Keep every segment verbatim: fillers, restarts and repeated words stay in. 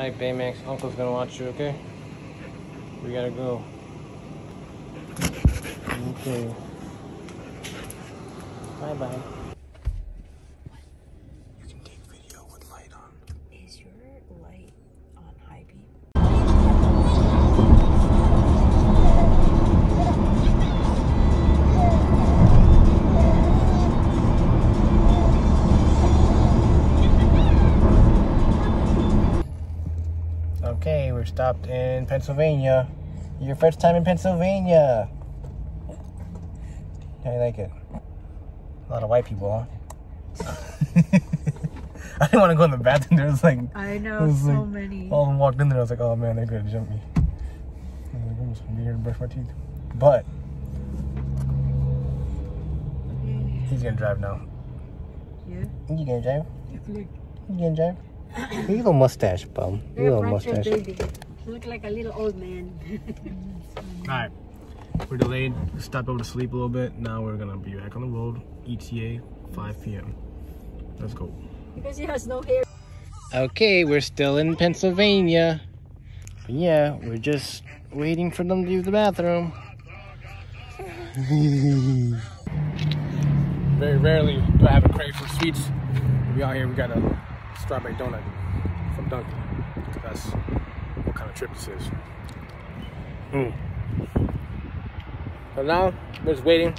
Alright, Baymax, Uncle's gonna watch you, okay? We gotta go. Okay. Bye bye. You can take video with light on. Is your light on high beam? Okay, we're stopped in Pennsylvania. Your first time in Pennsylvania. How do you like it? A lot of white people, huh? I didn't want to go in the bathroom. There was like... I know, was so like, many. All of them walked in there. I was like, oh man, they're going to jump me. I was like, I'm just going to be here to brush my teeth. But... Okay. He's going to drive now. Yeah? You going to drive? You going to drive? You little mustache, bum. You little mustache. Baby. You look like a little old man. Alright. We're delayed. Stopped over to sleep a little bit. Now we're gonna be back on the road. E T A five P M Let's go. Because he has no hair. Okay, we're still in Pennsylvania. But yeah, we're just waiting for them to use the bathroom. Very rarely do I have a crave for sweets. We out here. We got a strawberry donut from Dunkin'. That's what kind of trip this is. Mm. So now we're just waiting.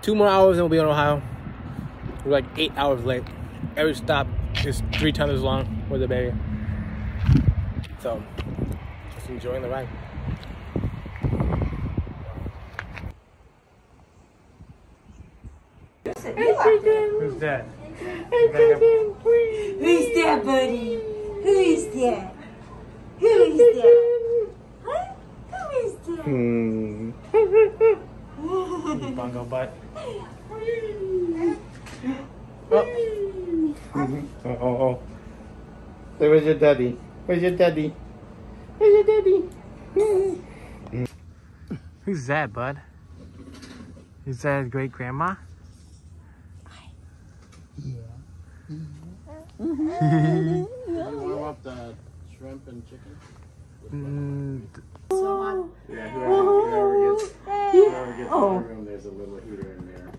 Two more hours and we'll be in Ohio. We're like eight hours late. Every stop is three times as long with the baby. So just enjoying the ride. Who's that? Who's that, buddy? Who is that? Who is that? Hmm. Bongo butt. Oh. Uh oh. So where's your daddy? Where's your daddy? Where's your daddy? Who's that, bud? Is that his great grandma? Yeah. Can you warm up the shrimp and chicken? Mm. So yeah, whoever, whoever gets, whoever gets oh. in the room, there's a little heater in there.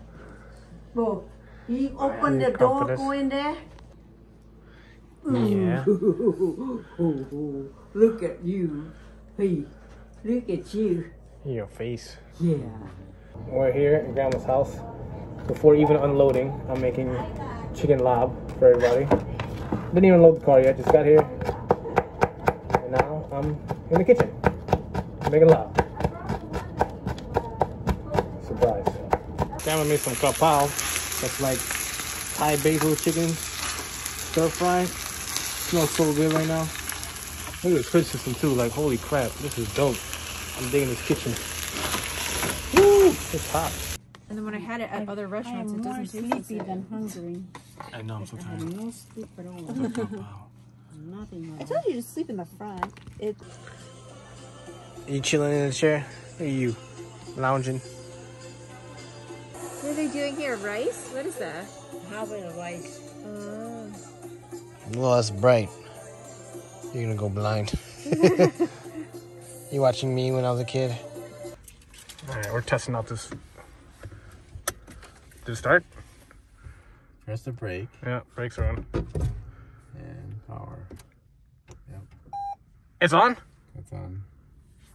Well, he opened the door, go in there. Yeah. Look at you. Hey, look at you. Your face. Yeah. We're here at Grandma's house. Before even unloading, I'm making chicken lob for everybody. Didn't even load the car yet, just got here. And now I'm in the kitchen. Make it loud. Surprise. Grandma made some kha pao. That's like Thai basil chicken stir fry. Smells so good right now. Look at this fridge system too. Like, holy crap, this is dope. I'm digging this kitchen. Woo! It's hot. And then when I had it at I, other restaurants, it doesn't taste like sleepy than hungry. I know, I'm so tired. I'm no sleep at all. Nothing wrong. I told you to sleep in the front. It's... You chilling in the chair? Look at you, lounging. What are they doing here? Rice? What is that? Halfway the rice. Oh. Well, that's bright. You're gonna go blind. You watching me when I was a kid? All right, we're testing out this. Did it start? Press the brake. Yeah, brakes are on. And power. Yep. It's on? It's on.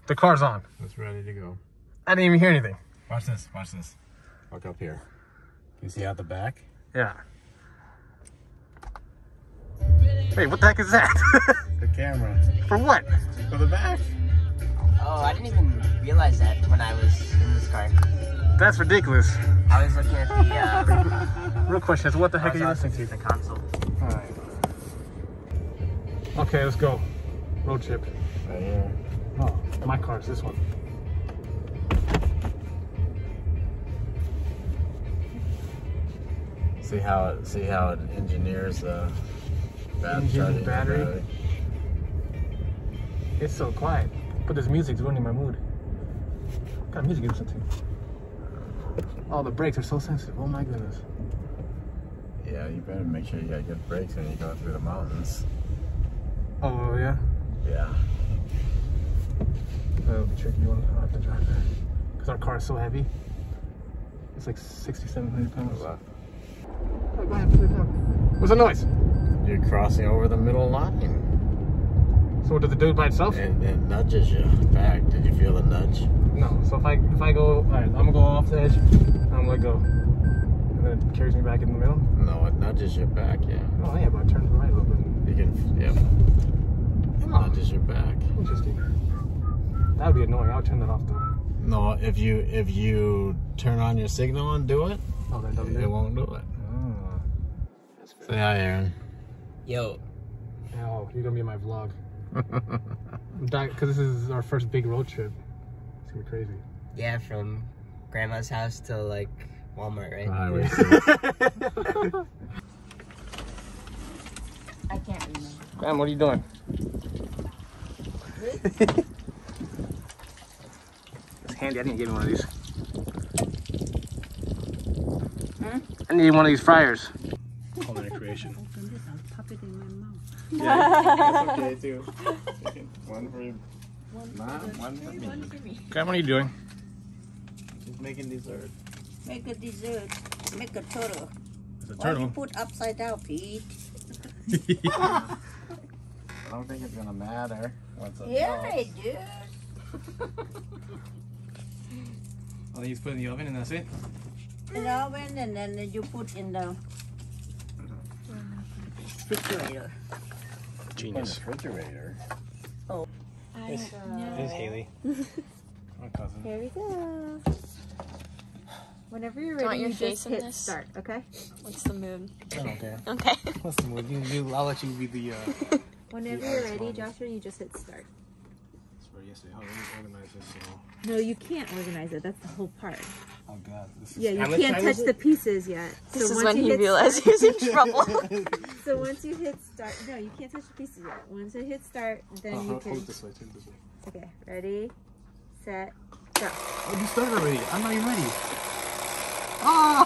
The car's on. It's ready to go. I didn't even hear anything. Watch this. Watch this. Look up here. You see out the back? Yeah. Wait, what the heck is that? The camera. For what? For the back. Oh, I didn't even realize that when I was in this car. That's ridiculous. I was looking at the... Uh... Real question is, what the heck are you listening to? The console. All right. Okay, let's go. Road trip. Right here. Oh, my car is this one. See how it, see how it engineers the battery. battery. It's so quiet, but this music's ruining my mood. What kind of music is it to? Oh, the brakes are so sensitive. Oh my goodness. Yeah, you better make sure you got good brakes when you go through the mountains. Oh, yeah? Yeah. That'll be tricky one. I have to drive there. Because our car is so heavy. It's like sixty-seven hundred pounds. Oh, go ahead, what's the noise? You're crossing over the middle line. So did the dude by itself? And it nudges you back. Did you feel the nudge? No. So if I if I go, all right, I'm gonna go off the edge. I'm gonna go, and then it carries me back in the middle. No, it nudges you back. Yeah. Oh yeah, but I turn to the right a little bit. You can, yeah. It oh. nudges you back. Interesting. That would be annoying. I would turn that off though. No, if you if you turn on your signal and do it, oh, that doesn't it, do it won't do it. Oh. Say hi, Aaron. Yo. Oh, you're gonna be in my vlog. Because this is our first big road trip. It's gonna be crazy. Yeah, from grandma's house to like Walmart, right? Uh, I can't remember. Grandma, what are you doing? It's handy. I didn't get one of these. Hmm? I need one of these fryers. Culinary creation. Yeah, it's okay too. One for you. Mom, one for me. One for me. Grandma, what are you doing? Just making dessert. Make a dessert. Make a turtle. It's a turtle? Or you put upside down, Pete. I don't think it's going to matter. What's up? Yeah, it does. Oh, you put it in the oven and that's it? In the oven and then you put in the refrigerator. Genius. Refrigerator. Oh. This, this is Haley. My cousin. Here we go. Whenever you're ready, you, you just hit this? Start, okay? What's the mood? Okay. Okay. What's the mood? You, you, I'll let you be the... Uh, Whenever the you're ready, ones. Joshua, you just hit start. That's where yesterday. How do you organize this? So... No, you can't organize it. That's the whole part. Oh, God. This is... Yeah, you can't touch the pieces yet. This so is when he realized he was in trouble. So once you hit start... No, you can't touch the pieces yet. Once it hits start, then uh, you can... Hold this way, take this way. Okay, ready, set, go. Oh, you started already. I'm not even ready. Oh!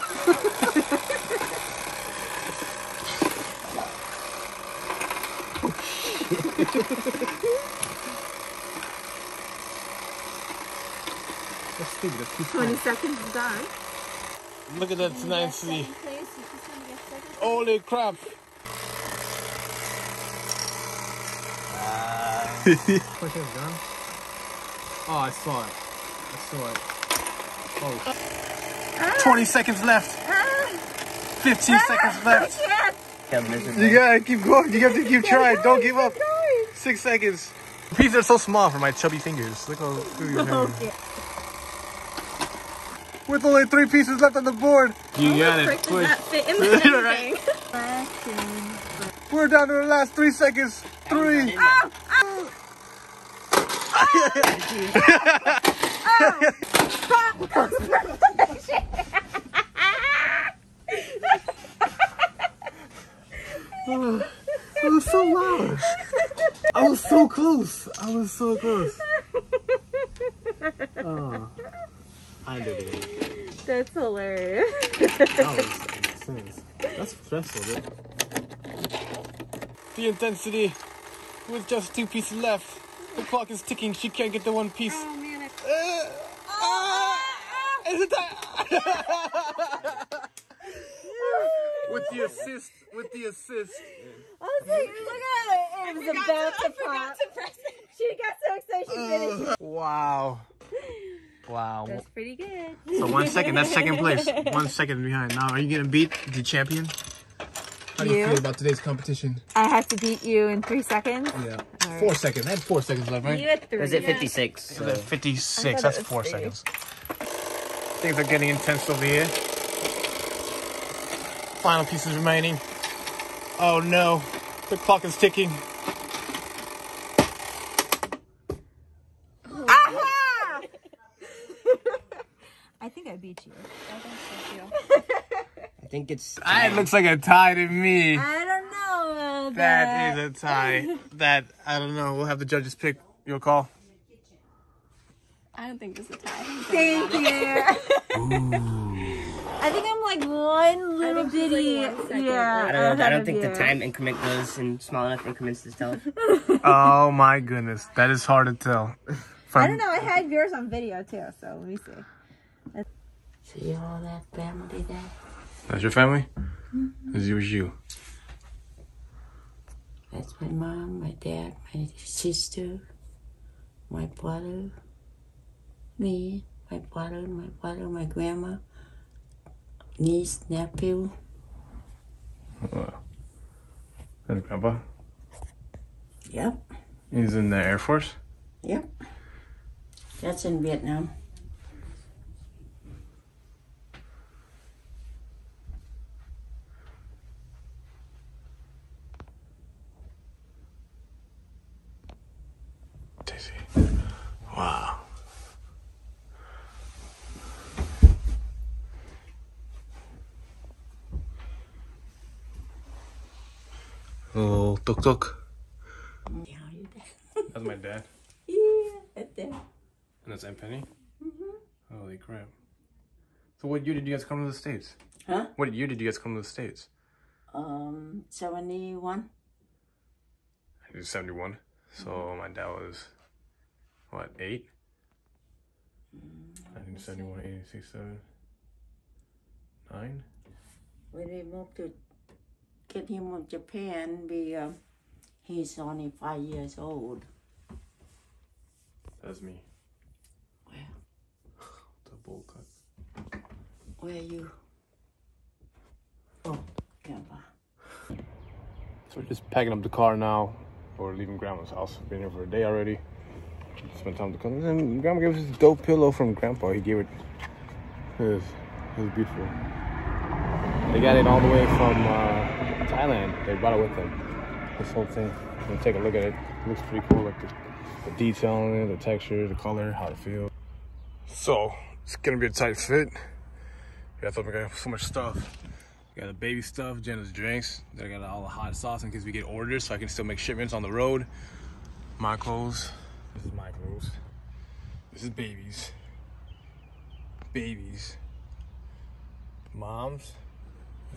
That's stupid. That's too twenty seconds is done. Look at that nicely. Holy crap! Oh, I saw it. I saw it. Oh. twenty seconds left. fifteen seconds left. You gotta keep going. You have to keep trying. Don't give up. Six seconds. The pieces are so small for my chubby fingers. Look how good you are. With only three pieces left on the board. You got it. Push. We're down to the last three seconds. Three. Oh. Oh, it was so loud. I was so close. I was so close. Oh, I did it. That's hilarious. That was intense. That's stressful, dude. The intensity with just two pieces left. The clock is ticking. She can't get the one piece. Oh man! I... Uh, oh, uh, uh, is it time? With the assist, with the assist. I was like, look at it. It was about to, to pop. To press it. She got so excited she uh, finished. Wow! Wow! That's pretty good. So one second. That's second place. One second behind. Now, are you gonna beat the champion? How do you, you feel about today's competition? I have to beat you in three seconds? Yeah. Right. Four seconds. I had four seconds left, right? You had three. Or is it fifty-six? Yeah. So that fifty-six. That's four three. seconds. Things are getting intense over here. Final pieces remaining. Oh, no. The clock is ticking. Oh, aha! I think I beat you. I think so, too. I think it's... I, it looks like a tie to me. I don't know. That, that is a tie. That, I don't know. We'll have the judges pick your call. I don't think it's a tie. Thank you. Ooh. I think I'm like one little bitty. Like one yeah. I don't know. I don't think the time increment goes in small enough increments to tell. Oh my goodness, that is hard to tell. From... I don't know. I had yours on video too, so let me see. Let's... See all that family there. That's your family? Mm-hmm. This was you. That's my mom, my dad, my sister, my brother, me, my brother, my brother, my grandma, niece, nephew. Oh. That's Grandpa? Yep. He's in the Air Force? Yep. That's in Vietnam. Wow. Oh, tuk tuk. That's my dad. Yeah, that's dad. And that's Aunt Penny? Mm-hmm. Holy crap. So what year did you guys come to the States? Huh? What year did you guys come to the States? Um, seventy-one. I was seventy-one. So mm-hmm. my dad was... What, eight? I think seventy-one, eighty-six, seven, nine. When we moved to get him from Japan, we uh, he's only five years old. That's me. Where? The bowl cut. Where are you? Oh, Grandpa. So we're just packing up the car now. We're leaving Grandma's house. Been here for a day already. Spent time to come. And Grandma gave us this dope pillow from Grandpa. He gave it. It was, it was beautiful. They got it all the way from uh, Thailand. They brought it with them. This whole thing. We'll take a look at it. It looks pretty cool. Like the, the detail on it, the texture, the color, how it feels. So it's gonna be a tight fit. Yeah, I thought we got so much stuff. We got the baby stuff, Jenna's drinks. They got all the hot sauce in case we get orders, so I can still make shipments on the road. My clothes. This is my clothes. This is babies. Babies. Moms.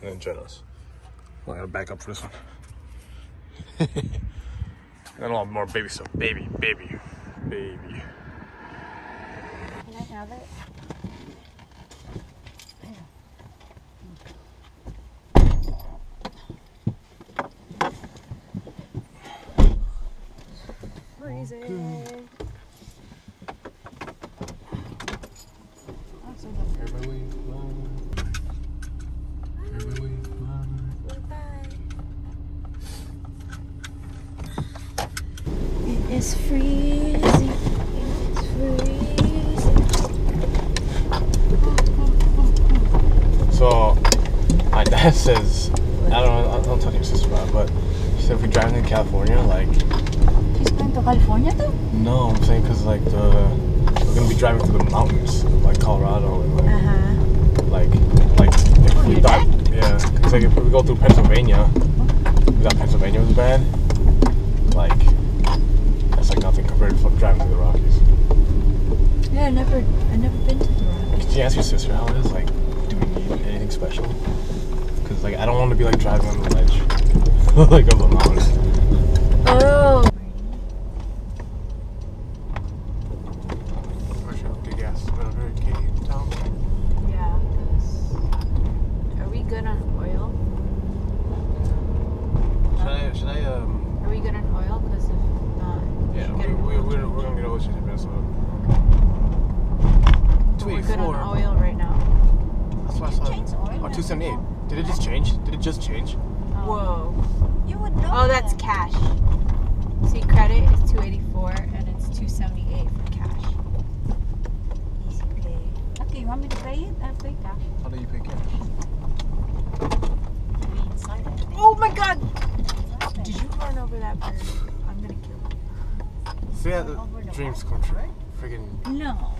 And then Jenna's. Well, I gotta back up for this one. I don't want more baby stuff. Baby, baby, baby. Can I have it? Freezing. Okay. It's freezing, it's freezing. So, my dad says, I don't, I don't talk to your sister about it, but she said if we drive into California, like... She's going to California though? No, I'm saying because like the... We're going to be driving through the mountains, like Colorado and like... Uh-huh. Like, like... If oh, we drive, yeah, because like if we go through Pennsylvania, we thought Pennsylvania was bad, like... Like nothing compared to driving through the Rockies. Yeah, I never, I never been to the Rockies. Did you ask your sister how it is? Like, do we need anything special? Because like I don't want to be like driving on the ledge, like up a mountain. Oh.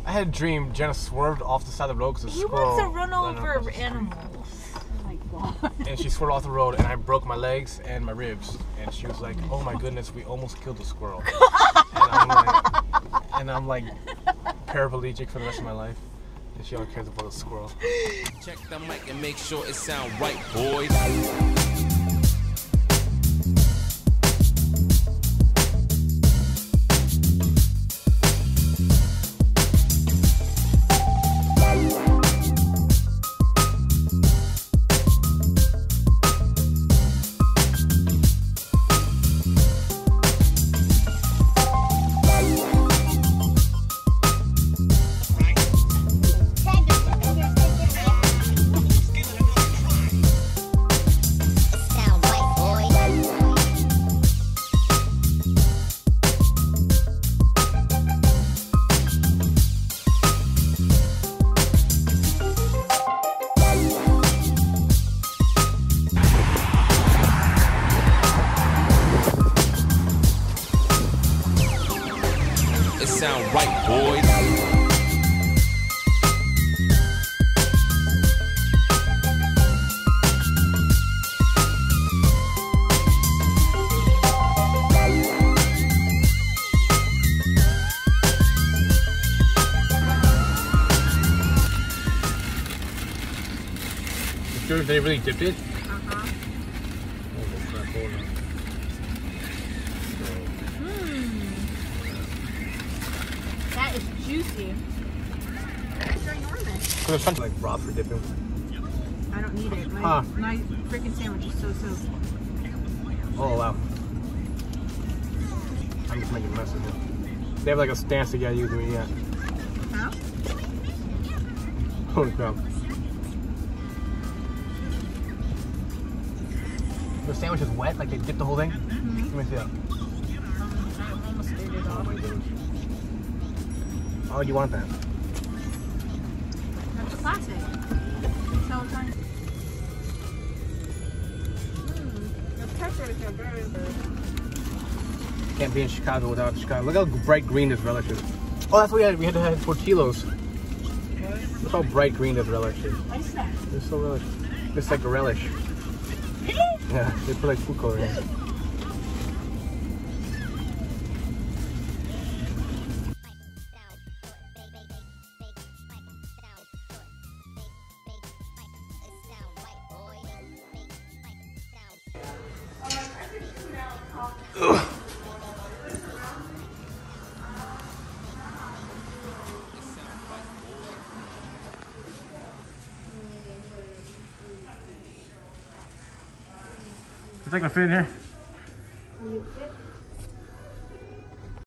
I had a dream Jenna swerved off the side of the road because a squirrel. He wants to run over animals. Oh my God. And she swerved off the road and I broke my legs and my ribs. And she was like, oh my goodness, we almost killed a squirrel. And I'm like, and I'm like paraplegic for the rest of my life. And she only cares about a squirrel. Check the mic and make sure it sound right, boys. Sound right, boys. Sure, they really dipped it? Uh-huh. Oh, that is juicy. It's enormous. There's something like raw for dipping. I don't need it. My, huh. my freaking sandwich is so soaked. Oh, wow. I'm just making a mess of it. They have like a stance that you gotta use when you eat it. Huh? Holy crap. The sandwich is wet? Like they dipped the whole thing? Mm-hmm. Let me see that. I almost ate it all. Oh my goodness. Oh, you want that? That's a classic. It's so fun. Mm, the peppers are very good. Can't be in Chicago without Chicago. Look how bright green this relish is. Oh, that's what we had. We had to have tortillos. Look how bright green this relish is. What is that? It's so relish. It's like a relish. Yeah, they put like food coloring in it. It's like my food in here.